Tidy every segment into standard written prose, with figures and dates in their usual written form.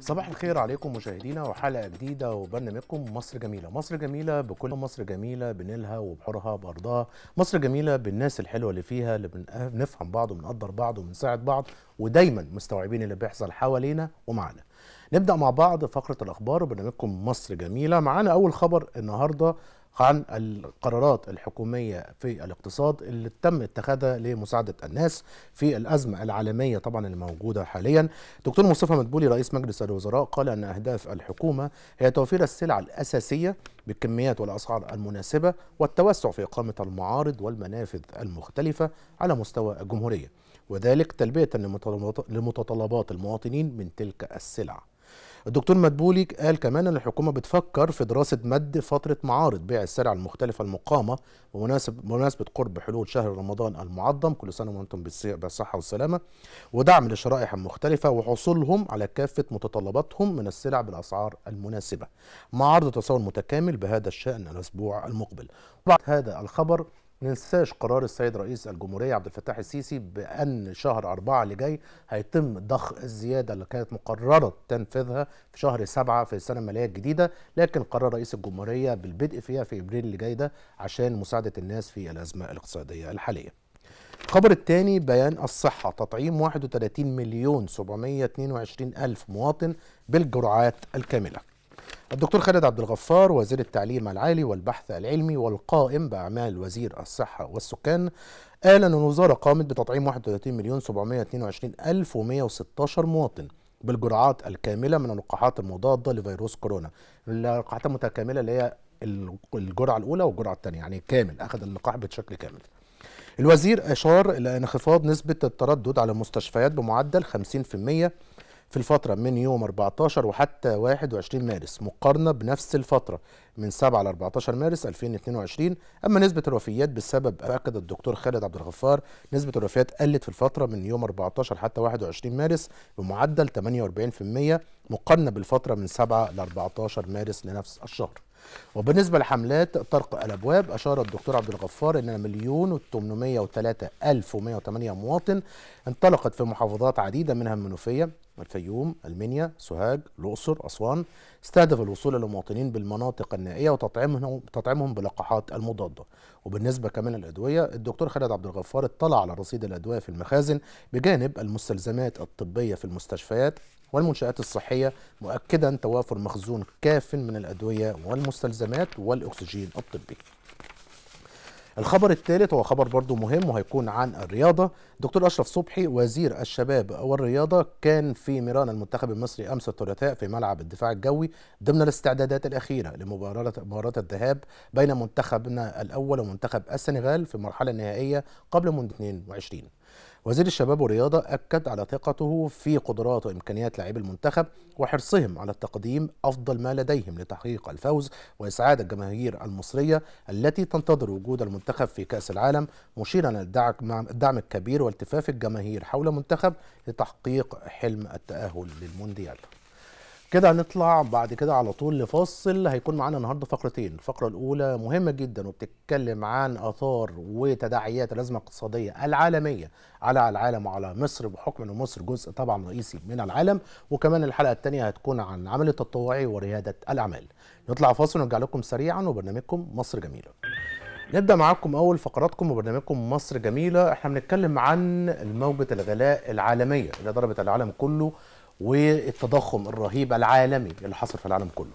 صباح الخير عليكم مشاهدينا وحلقه جديده وبرنامجكم مصر جميله. مصر جميله بكل مصر جميله بنيلها وبحورها بارضها، مصر جميله بالناس الحلوه اللي فيها، اللي بنفهم بعض وبنقدر بعض وبنساعد بعض ودايما مستوعبين اللي بيحصل حوالينا ومعنا. نبدا مع بعض فقره الاخبار وبرنامجكم مصر جميله. معانا اول خبر النهارده عن القرارات الحكومية في الاقتصاد اللي تم اتخاذها لمساعدة الناس في الأزمة العالمية طبعا الموجودة حاليا. دكتور مصطفى مدبولي رئيس مجلس الوزراء قال أن أهداف الحكومة هي توفير السلع الأساسية بالكميات والأسعار المناسبة والتوسع في إقامة المعارض والمنافذ المختلفة على مستوى الجمهورية، وذلك تلبية لمتطلبات المواطنين من تلك السلع. الدكتور مدبولي قال كمان ان الحكومه بتفكر في دراسه مد فتره معارض بيع السلع المختلفه المقامه بمناسبه قرب حلول شهر رمضان المعظم، كل سنه وانتم بالصحه والسلامه، ودعم للشرائح المختلفه وحصولهم على كافه متطلباتهم من السلع بالاسعار المناسبه مع عرض تساؤل متكامل بهذا الشان الاسبوع المقبل. بعد هذا الخبر ما ننساش قرار السيد رئيس الجمهورية عبد الفتاح السيسي بأن شهر 4 اللي جاي هيتم ضخ الزيادة اللي كانت مقررة تنفيذها في شهر 7 في السنة المالية الجديدة، لكن قرر رئيس الجمهورية بالبدء فيها في إبريل اللي جاي ده عشان مساعدة الناس في الأزمة الاقتصادية الحالية. الخبر الثاني بيان الصحة، تطعيم 31,722,000 مواطن بالجرعات الكاملة. الدكتور خالد عبد الغفار وزير التعليم العالي والبحث العلمي والقائم بأعمال وزير الصحة والسكان قال أن الوزارة قامت بتطعيم 31,722,116 مواطن بالجرعات الكاملة من اللقاحات المضادة لفيروس كورونا. اللقاحات المتكاملة اللي هي الجرعة الأولى والجرعة الثانية، يعني كامل أخذ اللقاح بشكل كامل. الوزير أشار إلى انخفاض نسبة التردد على المستشفيات بمعدل 50% في الفترة من يوم 14 وحتى 21 مارس مقارنة بنفس الفترة من 7 ل 14 مارس 2022، أما نسبة الوفيات بسبب أكد الدكتور خالد عبد الغفار نسبة الوفيات قلت في الفترة من يوم 14 حتى 21 مارس بمعدل 48% مقارنة بالفترة من 7 ل 14 مارس لنفس الشهر. وبالنسبة لحملات طرق الأبواب أشار الدكتور عبد الغفار أن 1,803,108 مواطن انطلقت في محافظات عديدة منها المنوفية، الفيوم، المنيا، سوهاج، الأقصر، أسوان، استهدف الوصول للمواطنين بالمناطق النائية وتطعيمهم بلقاحات المضادة. وبالنسبة كمان للأدوية الدكتور خالد عبد الغفار اطلع على رصيد الأدوية في المخازن بجانب المستلزمات الطبية في المستشفيات والمنشآت الصحية، مؤكدا توافر مخزون كاف من الأدوية والمستلزمات والأكسجين الطبي. الخبر الثالث هو خبر برضو مهم وهيكون عن الرياضة. دكتور أشرف صبحي وزير الشباب والرياضة كان في ميران المنتخب المصري أمس الثلاثاء في ملعب الدفاع الجوي ضمن الاستعدادات الأخيرة لمباراة الذهاب بين منتخبنا الأول ومنتخب السنغال في المرحلة النهائية قبل منذ 22. وزير الشباب والرياضة أكد على ثقته في قدرات وإمكانيات لاعبي المنتخب وحرصهم على تقديم أفضل ما لديهم لتحقيق الفوز وإسعاد الجماهير المصرية التي تنتظر وجود المنتخب في كأس العالم، مشيرا الدعم الكبير والتفاف الجماهير حول المنتخب لتحقيق حلم التأهل للمونديال. كده هنطلع بعد كده على طول لفاصل. هيكون معانا النهارده فقرتين، الفقره الاولى مهمه جدا وبتتكلم عن اثار وتداعيات الازمه الاقتصاديه العالميه على العالم وعلى مصر بحكم ان مصر جزء طبعا رئيسي من العالم، وكمان الحلقه الثانيه هتكون عن العمل التطوعي ورياده الاعمال. نطلع فاصل ونرجع لكم سريعا وبرنامجكم مصر جميله. نبدا معاكم اول فقراتكم وبرنامجكم مصر جميله. احنا بنتكلم عن موجه الغلاء العالميه اللي ضربت العالم كله والتضخم الرهيب العالمي اللي حصل في العالم كله،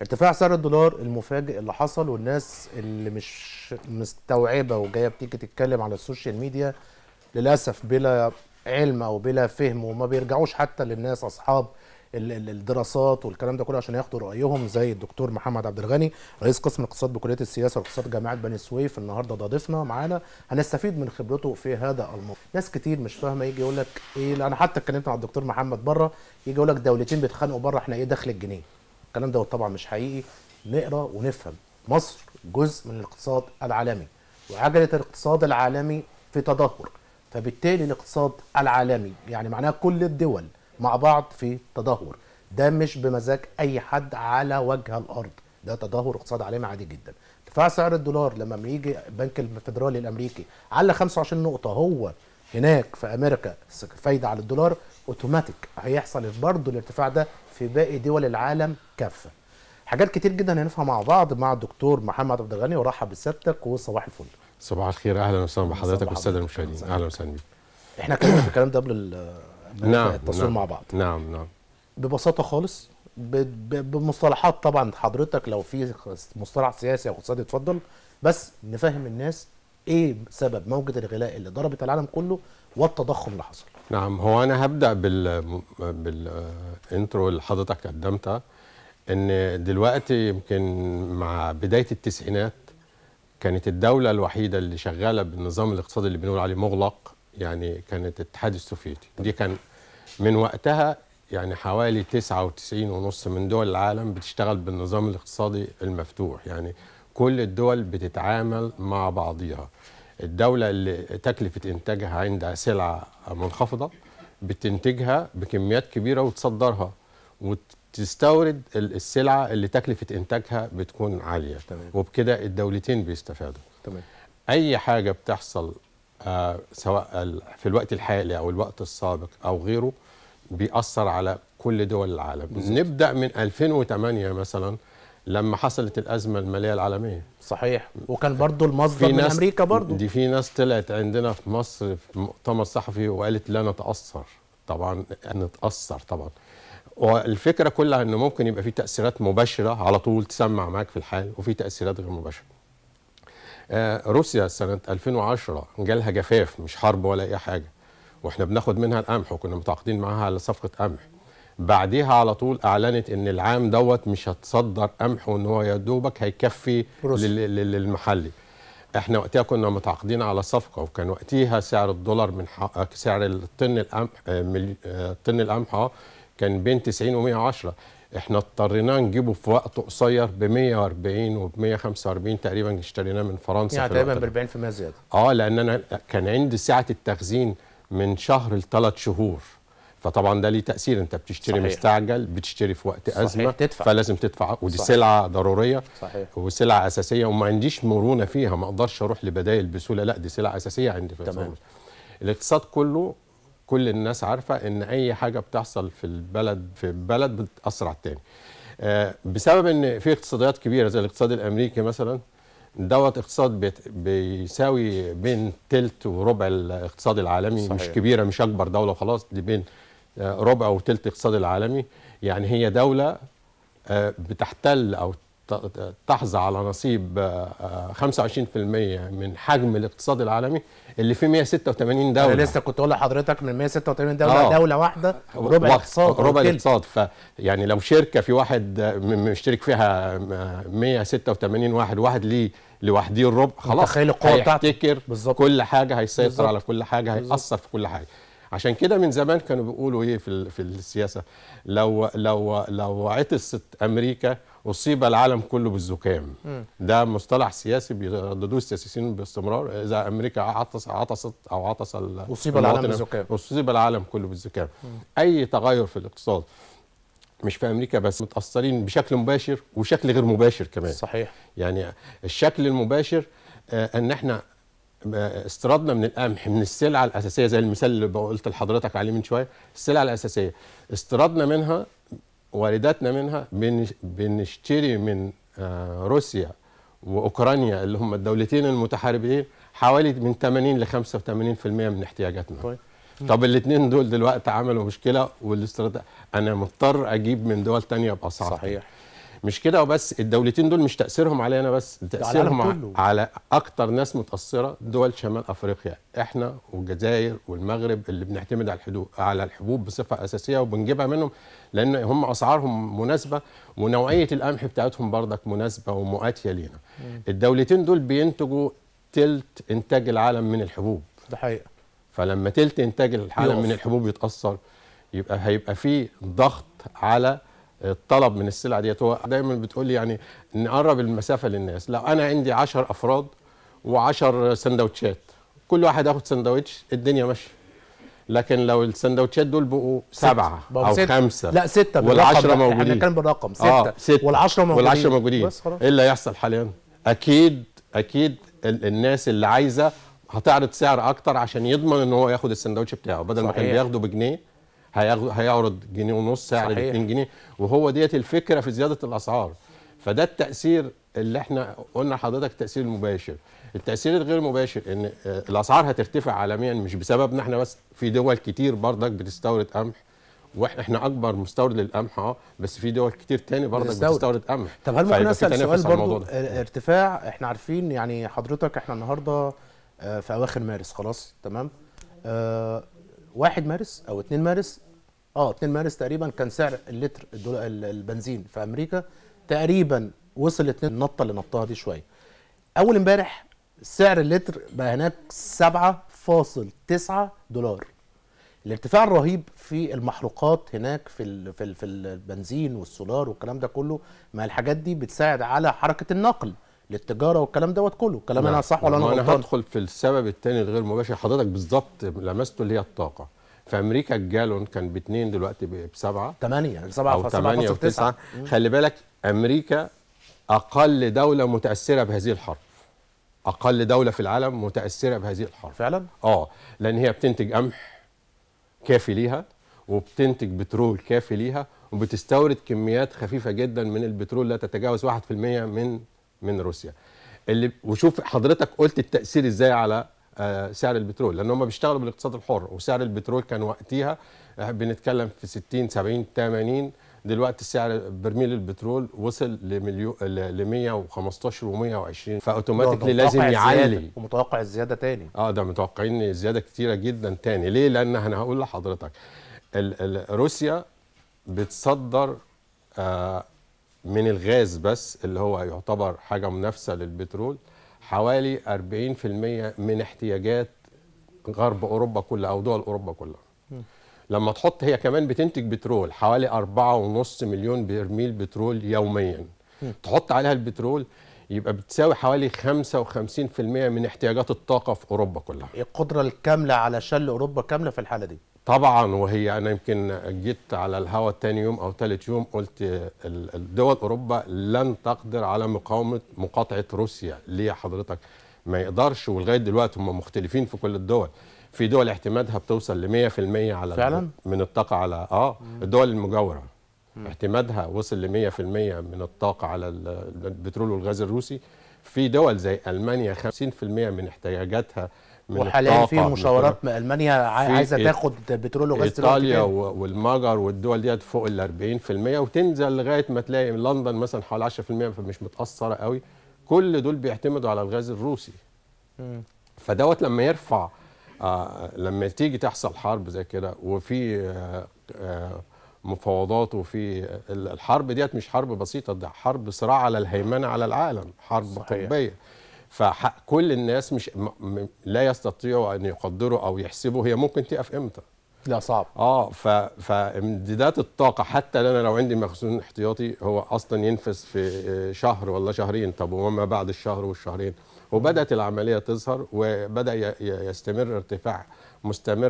ارتفاع سعر الدولار المفاجئ اللي حصل، والناس اللي مش مستوعبه وجايه بتيجي تتكلم على السوشيال ميديا للاسف بلا علم او بلا فهم، وما بيرجعوش حتى للناس اصحاب الدراسات والكلام ده كله عشان ياخدوا رايهم، زي الدكتور محمد عبد الغني رئيس قسم الاقتصاد بكليه السياسه والاقتصاد جامعه بني سويف النهارده ضيفنا معانا، هنستفيد من خبرته في هذا الموضوع. ناس كتير مش فاهمه، يجي يقول لك ايه، انا حتى اتكلمت مع الدكتور محمد بره، يجي يقول لك دولتين بيتخانقوا بره احنا ايه دخل الجنيه. الكلام ده طبعا مش حقيقي، نقرا ونفهم. مصر جزء من الاقتصاد العالمي وعجله الاقتصاد العالمي في تدهور، فبالتالي الاقتصاد العالمي يعني معناها كل الدول مع بعض في تدهور، ده مش بمزاج اي حد على وجه الارض، ده تدهور اقتصاد عالمي عادي جدا. ارتفاع سعر الدولار لما بيجي البنك الفدرالي الامريكي على 25 نقطه هو هناك في امريكا فايده على الدولار، اوتوماتيك هيحصل برضه الارتفاع ده في باقي دول العالم كافه. حاجات كتير جدا هنفهمها مع بعض مع الدكتور محمد عبد الغني، وارحب بسيادتك وصباح الفل. صباح الخير، اهلا وسهلا بحضرتك والساده المشاهدين. اهلا وسهلا بيك. احنا اتكلمنا في الكلام ده قبل التصوير مع بعض. نعم نعم. ببساطه خالص بمصطلحات، طبعا حضرتك لو في مصطلح سياسي او اقتصادي اتفضل، بس نفهم الناس ايه سبب موجة الغلاء اللي ضربت العالم كله والتضخم اللي حصل. نعم، هو انا هبدا بالانترو اللي حضرتك قدمتها، ان دلوقتي يمكن مع بدايه التسعينات كانت الدوله الوحيده اللي شغاله بالنظام الاقتصادي اللي بنقول عليه مغلق، يعني كانت الاتحاد السوفيتي. دي كان من وقتها يعني حوالي 99.5% من دول العالم بتشتغل بالنظام الاقتصادي المفتوح، يعني كل الدول بتتعامل مع بعضيها. الدولة اللي تكلفة إنتاجها عندها سلعة منخفضة بتنتجها بكميات كبيرة وتصدرها، وتستورد السلعة اللي تكلفة إنتاجها بتكون عالية. تمام. وبكده الدولتين بيستفادوا. تمام. أي حاجة بتحصل سواء في الوقت الحالي أو الوقت السابق أو غيره بيأثر على كل دول العالم. بالزبط. نبدأ من 2008 مثلا لما حصلت الأزمة المالية العالمية. صحيح، وكان برضو المصدر من أمريكا برضو. دي في ناس طلعت عندنا في مصر في مؤتمر صحفي وقالت لا نتأثر. طبعا نتأثر طبعا، والفكرة كلها أنه ممكن يبقى في تأثيرات مباشرة على طول تسمع معاك في الحال، وفي تأثيرات غير مباشرة. روسيا سنة 2010 جالها جفاف، مش حرب ولا أي حاجة، واحنا بناخد منها القمح وكنا متعاقدين معاها على صفقة قمح. بعديها على طول اعلنت ان العام دوت مش هتصدر قمح، وان هو يا دوبك هيكفي للمحلي. احنا وقتها كنا متعاقدين على صفقه، وكان وقتها سعر الدولار من سعر الطن القمح، طن القمح كان بين 90 و110، احنا اضطرينا نجيبه في وقت قصير ب 140 و 145 تقريبا، اشتريناه من فرنسا يعني تقريبا ب 40% زياده. لان انا كان عندي سعه التخزين من شهر ل3 شهور، فطبعا ده ليه تأثير. انت بتشتري صحيح. مستعجل، بتشتري في وقت أزمة، تدفع. فلازم تدفع، ودي صحيح. سلعة ضرورية. صحيح. وسلعة أساسية، وما عنديش مرونة فيها، ما أقدرش أروح لبدائل بسهولة، لا دي سلعة أساسية عندي. تمام. الاقتصاد كله، كل الناس عارفة إن أي حاجة بتحصل في البلد بتأثر على التاني، بسبب إن في اقتصاديات كبيرة زي الاقتصاد الأمريكي مثلا دوت اقتصاد بيساوي بين تلت وربع الاقتصاد العالمي. صحيح. مش كبيرة، مش أكبر دولة وخلاص، دي بين ربع وثلث الاقتصاد العالمي. يعني هي دولة بتحتل أو تحظى على نصيب 25% من حجم الاقتصاد العالمي اللي فيه 186 دولة. أنا لسه كنت أقول لحضرتك من 186 دولة دولة واحدة ربع الاقتصاد. ربع الاقتصاد، فيعني لو شركة في واحد مشترك فيها 186 واحد ليه لوحديه الربع، خلاص هيحتكر كل حاجة، هيسيطر بالزبط. على كل حاجة، هيأثر في كل حاجة. عشان كده من زمان كانوا بيقولوا ايه في السياسه، لو عطست امريكا اصيب العالم كله بالزكام. ده مصطلح سياسي بيرددوه السياسيين باستمرار، اذا امريكا عطست او عطس اصيب العالم بالزكام، اصيب العالم كله بالزكام. اي تغير في الاقتصاد مش في امريكا بس، متاثرين بشكل مباشر وشكل غير مباشر كمان. صحيح. يعني الشكل المباشر ان احنا استيرادنا من القمح، من السلعه الاساسيه زي المثال اللي قلت لحضرتك عليه من شويه، السلعه الاساسيه استيرادنا منها، وارداتنا منها، بنشتري من روسيا واوكرانيا اللي هم الدولتين المتحاربين حوالي من 80 ل 85% من احتياجاتنا. طيب. طب الاثنين دول دلوقتي عملوا مشكله، والاستيراد انا مضطر اجيب من دول ثانيه باسعار. صحيح. مش كده وبس، الدولتين دول مش تأثيرهم علينا بس، تأثيرهم على أكتر ناس متأثرة دول شمال أفريقيا، إحنا والجزائر والمغرب اللي بنعتمد على الحبوب بصفة أساسية وبنجيبها منهم، لأن هم أسعارهم مناسبة ونوعية القمح بتاعتهم برضك مناسبة ومؤاتية لينا. الدولتين دول بينتجوا تلت إنتاج العالم من الحبوب. ده حقيقة. فلما تلت إنتاج العالم من الحبوب يتأثر، يبقى هيبقى في ضغط على الطلب من السلعه ديت. هو دايما بتقول لي يعني نقرب المسافه للناس، لو انا عندي 10 افراد و10 سندوتشات، كل واحد ياخد سندوتش، الدنيا ماشيه. لكن لو السندوتشات دول بقوا 7 او 5، لا 6 وال10 موجودين، احنا كان بالرقم 6 وال10 موجودين، ايه اللي هيحصل حاليا؟ اكيد الناس اللي عايزه هتعرض سعر اكتر عشان يضمن ان هو ياخد السندوتش بتاعه، بدل ما كان بياخده بجنيه هيعرض جنيه ونص، سعر ب 2 جنيه، وهو ديت الفكره في زياده الاسعار. فده التاثير اللي احنا قلنا لحضرتك تاثير مباشر. التاثير الغير مباشر ان الاسعار هترتفع عالميا مش بسببنا احنا بس، في دول كتير بردك بتستورد قمح، واحنا اكبر مستورد للقمح بس في دول كتير تاني برضك بتستورد قمح. طب هل ممكن اسال سؤال برضو ارتفاع، احنا عارفين يعني حضرتك احنا النهارده في اواخر مارس خلاص تمام، 1 مارس او 2 مارس 2 مارس تقريبا كان سعر اللتر البنزين في امريكا تقريبا وصل النطه اللي نطها دي شويه. اول امبارح سعر اللتر بقى هناك $7.9. الارتفاع الرهيب في المحروقات هناك في البنزين والسولار والكلام ده كله، ما الحاجات دي بتساعد على حركه النقل للتجاره والكلام دوت كله، كلام انا صح ولا انا غلطان؟ انا هدخل في السبب الثاني الغير مباشر حضرتك بالظبط لمسته، اللي هي الطاقه. في امريكا الجالون كان ب2، دلوقتي ب7 7.9. خلي بالك امريكا اقل دوله متاثره بهذه الحرب، اقل دوله في العالم متاثره بهذه الحرب فعلا. لان هي بتنتج قمح كافي ليها، وبتنتج بترول كافي ليها، وبتستورد كميات خفيفه جدا من البترول لا تتجاوز 1% من روسيا. اللي وشوف حضرتك قلت التاثير ازاي على سعر البترول، لان هم بيشتغلوا بالاقتصاد الحر، وسعر البترول كان وقتها بنتكلم في 60 70 80، دلوقتي سعر برميل البترول وصل ل 115 و120، فاوتوماتيكلي لازم يعلي، ومتوقع الزياده تاني. ده متوقعين زياده كتيره جدا تاني. ليه؟ لان انا هقول لحضرتك روسيا بتصدر من الغاز بس اللي هو يعتبر حاجه منافسه للبترول حوالي 40% من احتياجات غرب اوروبا كلها او دول اوروبا كلها. لما تحط هي كمان بتنتج بترول حوالي 4.5 مليون برميل بترول يوميا، تحط عليها البترول يبقى بتساوي حوالي 55% من احتياجات الطاقة في أوروبا كلها. القدرة الكاملة على شل أوروبا كاملة في الحالة دي طبعا. وهي أنا يمكن جيت على الهواء تاني يوم أو تالت يوم قلت الدول أوروبا لن تقدر على مقاومة مقاطعة روسيا. ليه حضرتك؟ ما يقدرش، ولغاية دلوقتي هم مختلفين في كل الدول. في دول اعتمادها بتوصل ل 100% على فعلا؟ من الطاقه على الدول المجاوره اعتمادها وصل ل 100% من الطاقه على البترول والغاز الروسي. في دول زي المانيا 50% من احتياجاتها من الطاقه، وحاليا في مشاورات مع المانيا عايزه تاخد بترول وغاز. ايطاليا والمجر والدول ديت فوق ال 40%، وتنزل لغايه ما تلاقي لندن مثلا حوالي 10%، فمش متاثره قوي. كل دول بيعتمدوا على الغاز الروسي. فدوت لما يرفع لما تيجي تحصل حرب زي كده، وفي مفاوضات، وفي الحرب ديت مش حرب بسيطه، ده حرب صراع على الهيمنه على العالم، حرب قطبيه. فكل الناس مش لا يستطيعوا ان يقدروا او يحسبوا هي ممكن تقف امتى. لا صعب. فامدادات الطاقه، حتى انا لو عندي مخزون احتياطي هو اصلا ينفذ في شهر ولا شهرين، طب وما بعد الشهر والشهرين؟ وبدأت العملية تظهر، وبدأ يستمر ارتفاع مستمر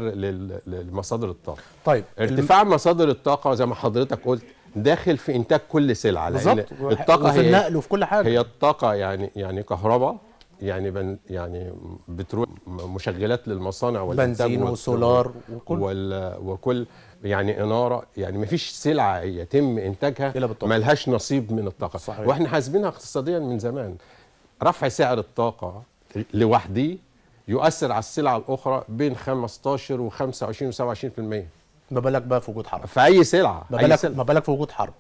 لمصادر الطاقة. طيب ارتفاع مصادر الطاقة زي ما حضرتك قلت داخل في إنتاج كل سلعة، بالظبط، الطاقة وفي النقل وفي كل حاجة. هي الطاقة يعني كهرباء، يعني بترول، مشغلات للمصانع والإنتاج، بنزين وسولار وكل يعني إنارة، يعني مفيش سلعة يتم إنتاجها ملهاش نصيب من الطاقة. صحيح. وإحنا حاسبينها اقتصاديا من زمان. رفع سعر الطاقة لوحده يؤثر على السلع الأخرى بين 15 و25 و27%. ما بالك بقى في وجود حرب؟ في أي سلعة، ما بالك في وجود حرب.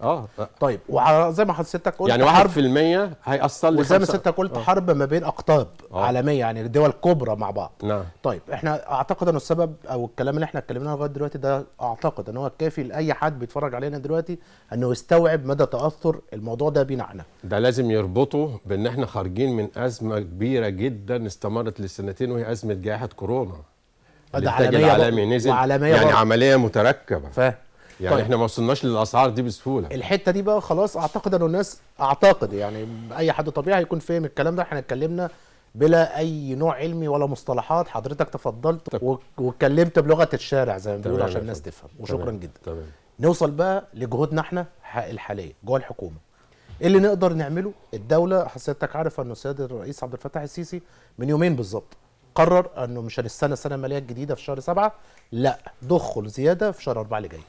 طيب، وزي ما حضرتك قلت يعني 1% هيأثر لي، وزي ما حضرتك قلت حرب ما بين أقطاب عالمية، يعني الدول الكبرى مع بعض. نعم. طيب احنا أعتقد أنه السبب أو الكلام اللي احنا اتكلمناه لغاية دلوقتي ده أعتقد أنه هو كافي لأي حد بيتفرج علينا دلوقتي أنه يستوعب مدى تأثر الموضوع ده بينا احنا. ده لازم يربطه بأن احنا خارجين من أزمة كبيرة جدا استمرت لسنتين، وهي أزمة جائحة كورونا. الانتاج العالمي نزل، يعني عمليه متركبه. يعني طيب. احنا ما وصلناش للاسعار دي بسهوله. الحته دي بقى خلاص اعتقد انه الناس، اعتقد يعني اي حد طبيعي هيكون فاهم الكلام ده. احنا اتكلمنا بلا اي نوع علمي ولا مصطلحات، حضرتك تفضلت واتكلمت بلغه الشارع زي ما بيقولوا عشان الناس تفهم، وشكرا جدا. نوصل بقى لجهودنا احنا الحاليه جوه الحكومه، ايه اللي نقدر نعمله؟ الدوله، حضرتك عارف انه السيد الرئيس عبد الفتاح السيسي من يومين بالظبط قرر انه مش هنستنى السنه الماليه الجديده في شهر 7، لا دخل زياده في شهر 4 اللي جاي.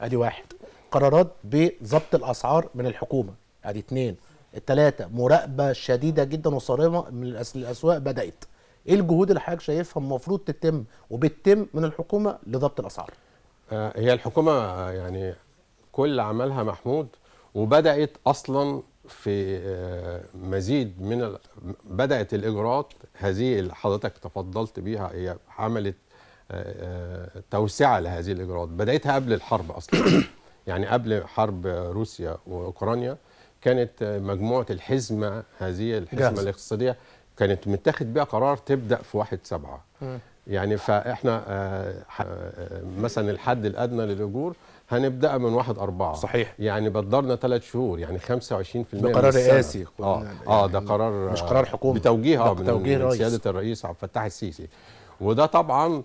ادي واحد، قرارات بضبط الاسعار من الحكومه. ادي اثنين. الثلاثه مراقبه شديده جدا وصارمه من الاسواق بدات. ايه الجهود اللي حضرتك شايفها المفروض تتم وبتتم من الحكومه لضبط الاسعار؟ هي الحكومه يعني كل عملها محمود، وبدات اصلا في مزيد من بدات الاجراءات هذه اللي حضرتك تفضلت بيها. هي عملت توسعه لهذه الاجراءات، بداتها قبل الحرب اصلا. يعني قبل حرب روسيا واوكرانيا كانت مجموعه الحزمه، هذه الحزمه الاقتصاديه كانت متاخد بها قرار تبدا في 1/7. يعني فاحنا مثلا الحد الادنى للاجور هنبدأ من 1/4. صحيح. يعني بدرنا 3 شهور، يعني 25% من قرار رئاسي. ده قرار مش قرار حكومي، بتوجيه من سيادة الرئيس عبد الفتاح السيسي. وده طبعا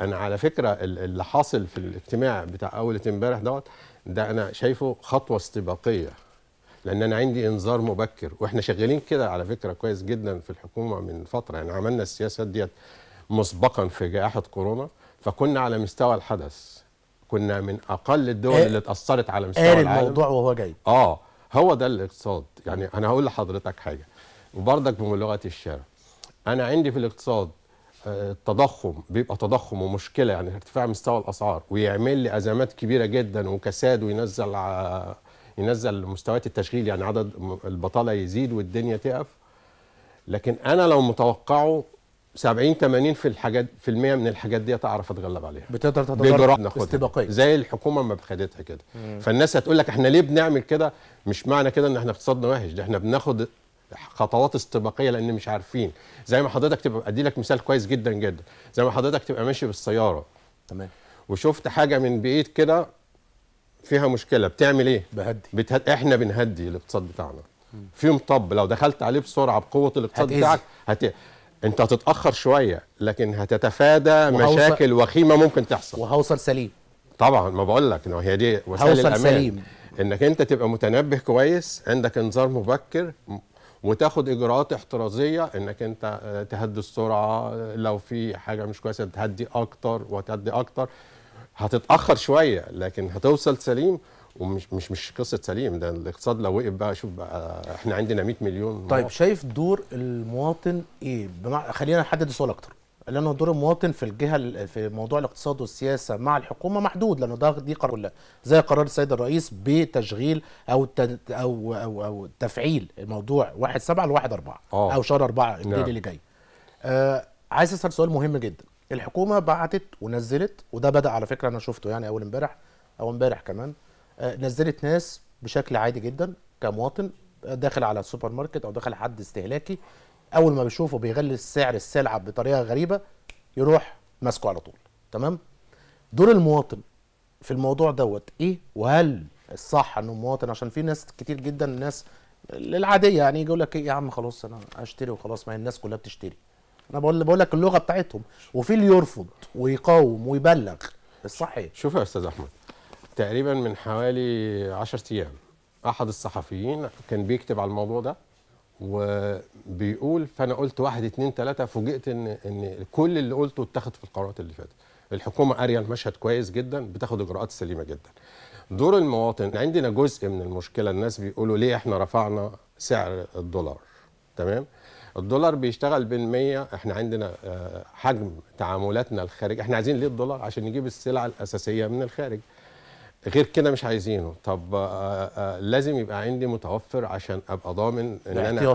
انا على فكرة اللي حاصل في الاجتماع بتاع اول امبارح ده انا شايفه خطوة استباقية، لان انا عندي انذار مبكر. واحنا شغالين كده على فكرة كويس جدا في الحكومة من فترة، يعني عملنا السياسات ديت مسبقا في جائحة كورونا، فكنا على مستوى الحدث، كنا من اقل الدول اللي اتاثرت على مستوى العالم. الموضوع وهو جاي هو ده الاقتصاد. يعني انا هقول لحضرتك حاجه وبرضك بلغه الشارع. انا عندي في الاقتصاد التضخم بيبقى تضخم ومشكله، يعني ارتفاع مستوى الاسعار ويعمل لي ازمات كبيره جدا وكساد، وينزل مستويات التشغيل، يعني عدد البطاله يزيد والدنيا تقف. لكن انا لو متوقعه 70-80% في الحاجات من الحاجات دي تعرف اتغلب عليها، بتقدر تتدرب استباقيه زي الحكومه ما بخدتها كده. فالناس هتقول لك احنا ليه بنعمل كده؟ مش معنى كده ان احنا اقتصادنا وحش، ده احنا بناخد خطوات استباقيه لان مش عارفين. زي ما حضرتك تبقى، ادي لك مثال كويس جدا جدا، زي ما حضرتك تبقى ماشي بالسياره تمام وشفت حاجه من بعيد كده فيها مشكله، بتعمل ايه؟ بتهدي. احنا بنهدي الاقتصاد بتاعنا في مطب، لو دخلت عليه بسرعه بقوه الاقتصاد بتاعك انت هتتاخر شويه، لكن هتتفادى مشاكل وخيمه ممكن تحصل، وهوصل سليم. طبعا ما بقول لك ان هي دي وسائل الامان، هوصل سليم، انك انت تبقى متنبه كويس، عندك انذار مبكر، وتاخد اجراءات احترازيه انك انت تهدي السرعه، لو في حاجه مش كويسه تهدي اكتر وتهدي اكتر. هتتاخر شويه لكن هتوصل سليم، ومش مش مش قصه سليم، ده الاقتصاد لو وقف بقى شوف بقى احنا عندنا 100 مليون مواطن. طيب شايف دور المواطن ايه؟ خلينا نحدد السؤال اكتر، لانه دور المواطن في الجهه في موضوع الاقتصاد والسياسه مع الحكومه محدود، لانه ده دي قرار كلها زي قرار السيد الرئيس بتشغيل او تفعيل الموضوع 1/7 ل 1/4 او شهر 4 ابريل اللي جاي. عايز اسال سؤال مهم جدا. الحكومه بعتت ونزلت، وده بدا على فكره انا شفته يعني اول امبارح او امبارح كمان، نزلت ناس بشكل عادي جدا كمواطن داخل على السوبر ماركت او داخل حد استهلاكي، اول ما بيشوفه بيغلي سعر السلعه بطريقه غريبه يروح ماسكه على طول. تمام؟ دور المواطن في الموضوع ايه؟ وهل الصح انه المواطن، عشان في ناس كتير جدا الناس العاديه يعني يجي يقول لك ايه يا عم خلاص انا هشتري وخلاص، ما هي الناس كلها بتشتري. انا بقول لك اللغه بتاعتهم، وفي اللي يرفض ويقاوم ويبلغ. الصح ايه؟ شوف يا استاذ احمد، تقريبا من حوالي 10 أيام أحد الصحفيين كان بيكتب على الموضوع ده وبيقول، فأنا قلت 1 2 3، فوجئت إن كل اللي قلته اتخذ في القرارات اللي فاتت. الحكومة قارية المشهد كويس جدا، بتاخد إجراءات سليمة جدا. دور المواطن، عندنا جزء من المشكلة، الناس بيقولوا ليه إحنا رفعنا سعر الدولار؟ تمام؟ الدولار بيشتغل ب100، احنا عندنا حجم تعاملاتنا الخارج، احنا عايزين ليه الدولار؟ عشان نجيب السلع الأساسية من الخارج. غير كده مش عايزينه. طب لازم يبقى عندي متوفر عشان ابقى ضامن ان انا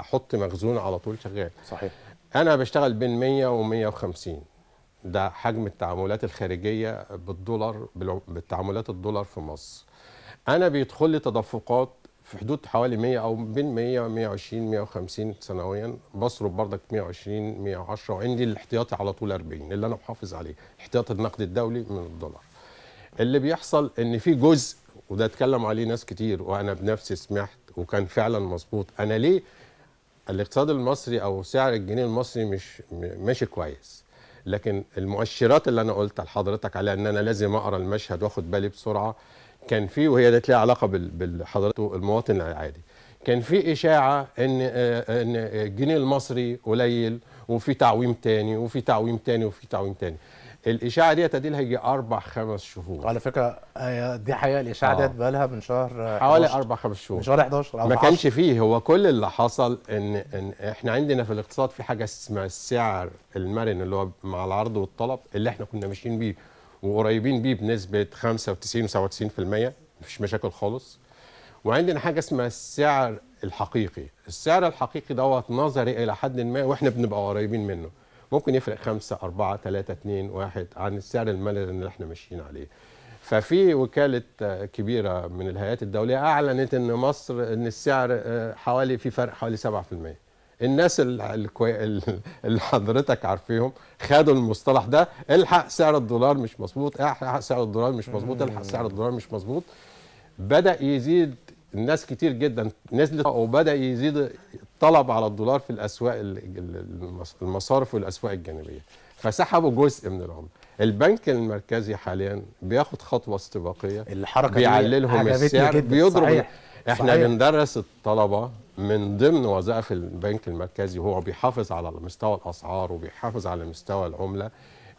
احط مخزون على طول شغال. صحيح. انا بشتغل بين 100 و150، ده حجم التعاملات الخارجيه بالدولار، بالتعاملات الدولار في مصر. انا بيدخل لي تدفقات في حدود حوالي 100 او بين 100 و120 150 سنويا، بصرف برضك 120 110، وعندي الاحتياطي على طول 40 اللي انا محافظ عليه، احتياطي النقد الدولي من الدولار. اللي بيحصل ان في جزء، وده اتكلم عليه ناس كتير وانا بنفسي سمعت وكان فعلا مظبوط، انا ليه الاقتصاد المصري او سعر الجنيه المصري مش ماشي كويس؟ لكن المؤشرات اللي انا قلت لحضرتك عليها ان انا لازم اقرا المشهد واخد بالي بسرعه، كان في، وهي دي ليها علاقه بحضرته المواطن العادي، كان في اشاعه ان الجنيه المصري قليل وفي تعويم تاني وفي تعويم تاني وفي تعويم تاني. الاشاعه دي تديلها يجي 4 5 شهور. على فكره دي حقيقه، الاشاعه ديت بقى لها من شهر حوالي 4 5 شهور، من شهر 11 أو ما كانش فيه. هو كل اللي حصل إن احنا عندنا في الاقتصاد في حاجه اسمها السعر المرن اللي هو مع العرض والطلب، اللي احنا كنا ماشيين بيه وقريبين بيه بنسبه 95 و97%، مفيش مشاكل خالص. وعندنا حاجه اسمها السعر الحقيقي. السعر الحقيقي دوت نظري الى حد ما، واحنا بنبقى قريبين منه، ممكن يفرق 5 4 3 2 1 عن السعر المرن اللي احنا ماشيين عليه. ففي وكاله كبيره من الهيئات الدوليه اعلنت ان مصر السعر حوالي في فرق حوالي 7%. الناس اللي حضرتك عارفيهم خدوا المصطلح ده، الحق سعر الدولار مش مظبوط، الحق سعر الدولار مش مظبوط، الحق سعر الدولار مش مظبوط. بدأ يزيد، الناس كتير جدا نزلت، وبدأ يزيد الطلب على الدولار في الأسواق المصارف والأسواق الجانبية، فسحبوا جزء من العملة. البنك المركزي حاليا بياخد خطوة استباقية، الحركة بيعللهم السعر، بيضرب. صحيح. احنا صحيح. بندرس الطلبة من ضمن وظائف البنك المركزي، هو بيحافظ على مستوى الأسعار وبيحافظ على مستوى العملة،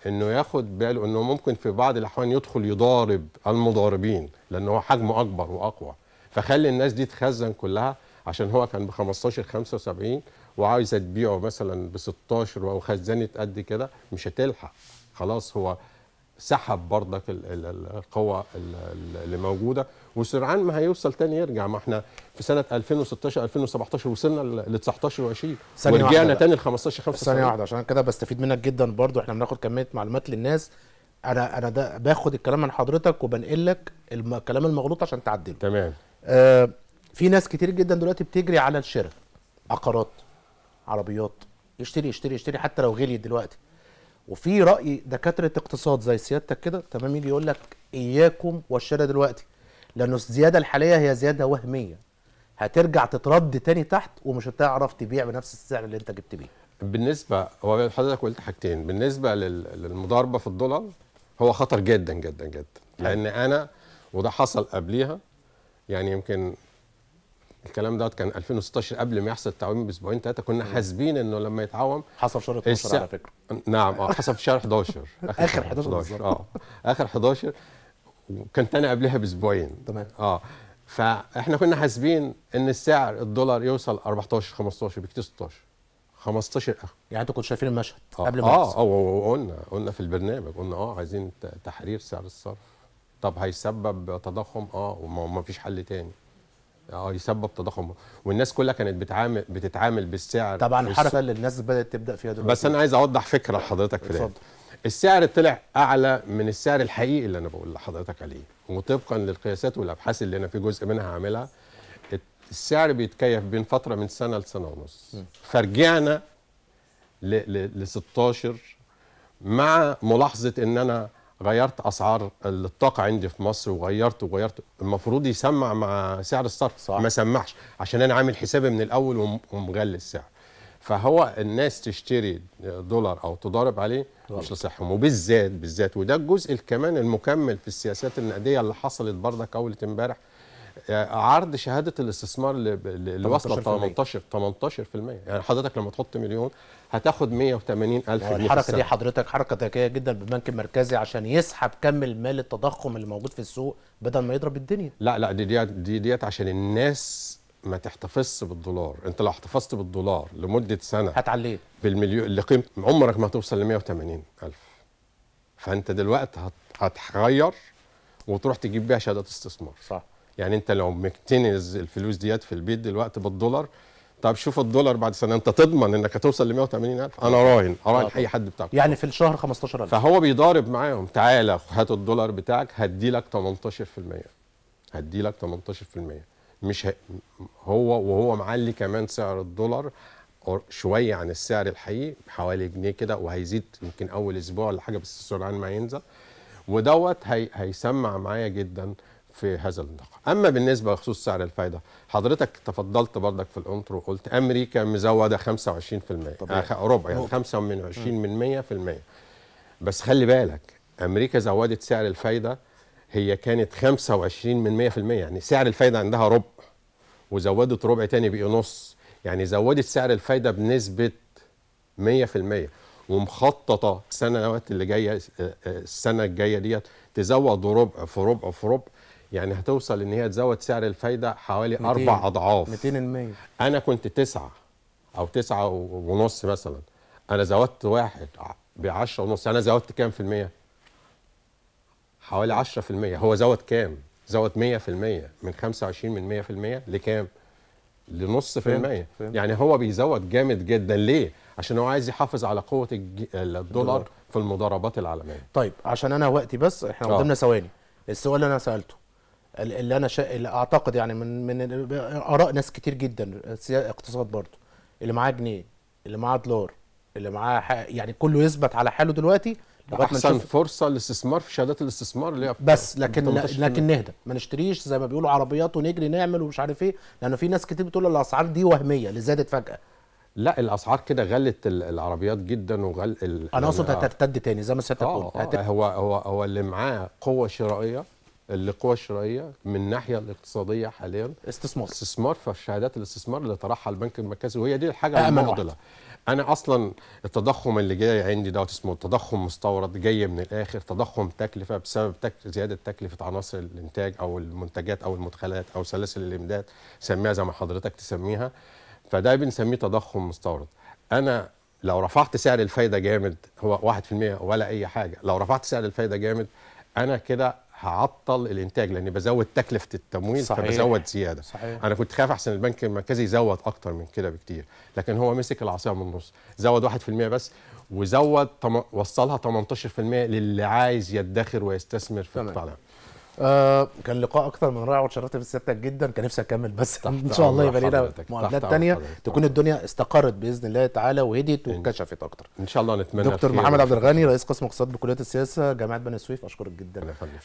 انه ياخد باله انه ممكن في بعض الاحيان يدخل يضارب المضاربين لان هو حجمه اكبر واقوى، فخلي الناس دي تخزن كلها، عشان هو كان ب 15 75 وعايزه تبيعه مثلا ب 16 وخزنت قد كده مش هتلحق، خلاص هو سحب برضك القوه اللي موجوده، وسرعان ما هيوصل تاني يرجع. ما احنا في سنه 2016 2017 وصلنا ل 19 و20 ورجعنا تاني ل 15 5. ثانيه واحده، عشان كده بستفيد منك جدا، برضو احنا بناخد كميه معلومات للناس. انا ده باخد الكلام من حضرتك وبنقل لك الكلام المغلوط عشان تعدله. تمام. في ناس كتير جدا دلوقتي بتجري على الشراء، عقارات، عربيات، يشتري يشتري يشتري حتى لو غلي دلوقتي. وفي رأي دكاترة اقتصاد زي سيادتك كده تمام، يجي يقول لك إياكم والشراء دلوقتي، لأن الزيادة الحالية هي زيادة وهمية، هترجع تترد تاني تحت ومش هتعرف تبيع بنفس السعر اللي أنت جبت بيه. بالنسبة هو حضرتك قلت حاجتين، بالنسبة للمضاربة في الدولار هو خطر جدا جدا جدا، لأن أنا وده حصل قبليها، يعني يمكن الكلام دوت كان 2016 قبل ما يحصل التعويم باسبوعين 3، كنا حاسبين انه لما يتعوم. حصل في شهر 12 على فكره. نعم حصل في شهر 11 اخر 11 اخر 11 وكانت انا قبلها باسبوعين. تمام. فاحنا كنا حاسبين ان السعر الدولار يوصل 14 15 بكتير 16 يعني انتوا كنتوا شايفين المشهد قبل ما يحصل. قلنا في البرنامج قلنا عايزين تحرير سعر الصرف. طب هيسبب تضخم وما فيش حل تاني. يسبب تضخم، والناس كلها كانت بتتعامل بالسعر. طبعا الحركه اللي الناس بدات تبدا فيها دلوقتي، بس انا عايز اوضح فكره لحضرتك في ده. السعر طلع اعلى من السعر الحقيقي اللي انا بقول لحضرتك عليه، وطبقا للقياسات والابحاث اللي انا في جزء منها هعملها، السعر بيتكيف بين فتره من سنه لسنه ونص. فرجعنا ل 16 مع ملاحظه ان انا غيرت اسعار الطاقه عندي في مصر، وغيرت المفروض يسمع مع سعر الصرف. صح. ما سمعش، عشان انا عامل حسابي من الاول ومغلي السعر. فهو الناس تشتري دولار او تضارب عليه مش لصحهم، وبالذات وده الجزء كمان المكمل في السياسات النقديه اللي حصلت برضك اول امبارح، عرض شهاده الاستثمار اللي وصلت 18%. يعني حضرتك لما تحط مليون هتاخد 180,000 جنيه. الحركه دي حضرتك حركه ذكيه جدا بالبنك المركزي عشان يسحب كم المال التضخم اللي موجود في السوق بدل ما يضرب الدنيا. لا دي عشان الناس ما تحتفظش بالدولار. انت لو احتفظت بالدولار لمده سنه هتعليه بالمليون لقيمه، عمرك ما هتوصل ل 180,000. فانت دلوقتي هتغير وتروح تجيب بيها شهاده استثمار. صح. يعني انت لو مكتنز الفلوس ديت في البيت دلوقتي بالدولار، طب شوف الدولار بعد سنه انت تضمن انك هتوصل ل 180,000؟ انا راهن اي حد بتاعك يعني في الشهر 15,000. فهو بيضارب معاهم، تعالى هات الدولار بتاعك هديلك 18%، هديلك 18%. مش هو وهو معلي كمان سعر الدولار شويه عن السعر الحقيقي حوالي جنيه كده، وهيزيد يمكن اول اسبوع ولا حاجه بس سرعان ما ينزل، ودوت هيسمع معايا جدا في هذا النطاق. اما بالنسبه لخصوص سعر الفائده، حضرتك تفضلت بردك في الانترو وقلت امريكا مزوده 25%، ربع يعني 25 من 100%. بس خلي بالك امريكا زودت سعر الفائده، هي كانت 25 من 100%، يعني سعر الفائده عندها ربع، وزودت ربع تاني بقي نص، يعني زودت سعر الفائده بنسبه 100%، ومخططه السنوات اللي جايه السنه الجايه ديت تزود ربع في ربع في ربع، يعني هتوصل ان هي تزود سعر الفايده حوالي 4 اضعاف. 200%. انا كنت 9 أو 9.5 مثلا، انا زودت 1 ب10.5، انا زودت كام في المية؟ حوالي 10%. هو زود كام؟ زود 100%، من 25 من 100% لكام؟ لنص في المية. يعني هو بيزود جامد جدا. ليه؟ عشان هو عايز يحافظ على قوة الدولار في المضاربات العالمية. طيب عشان انا وقتي بس، احنا قدامنا ثواني. السؤال اللي انا سألته، اللي انا اللي اعتقد يعني من اراء ناس كتير جدا اقتصاد برضه، اللي معاه جنيه، اللي معاه دولار، اللي معاه يعني كله يثبت على حاله دلوقتي لغايه ما نشوف فرصه الاستثمار في شهادات الاستثمار اللي بس، لكن نهدى، ما نشتريش زي ما بيقولوا عربيات ونجري نعمل ومش عارف ايه، لانه في ناس كتير بتقول الاسعار دي وهميه اللي زادت فجاه. لا، الاسعار كده غلت العربيات جدا انا اقصد هترتد تاني زي ما سيادتك قلت. هو اللي معاه قوه شرائيه، اللي قوه شرائيه من الناحيه الاقتصاديه حاليا استثمار في شهادات الاستثمار اللي طرحها البنك المركزي، وهي دي الحاجه المعضله. انا اصلا التضخم اللي جاي عندي دوت اسمه تضخم مستورد، جاي من الاخر تضخم تكلفه بسبب زياده تكلفه عناصر الانتاج او المنتجات او المدخلات او سلاسل الامداد، سميها زي ما حضرتك تسميها، فده بنسميه تضخم مستورد. انا لو رفعت سعر الفايده جامد، هو 1% ولا اي حاجه، لو رفعت سعر الفايده جامد انا كده هعطل الانتاج، لاني بزود تكلفه التمويل. صحيح. فبزود زياده. صحيح. انا كنت خايف احسن البنك المركزي يزود اكتر من كده بكتير، لكن هو مسك العصايه من النص، زود 1% بس، وزود وصلها 18% للي عايز يدخر ويستثمر في القطاع العام. كان لقاء اكتر من رائع، واتشرفت بسيادتك جدا، كان نفسي اكمل بس ان شاء الله يبقى لنا مقابلات ثانيه تكون الدنيا استقرت باذن الله تعالى وهديت واتكشفت اكتر ان شاء الله، نتمنى. دكتور محمد عبد الغني، رئيس قسم اقتصاد بكليه السياسه جامعه بني سويف، اشكرك جدا.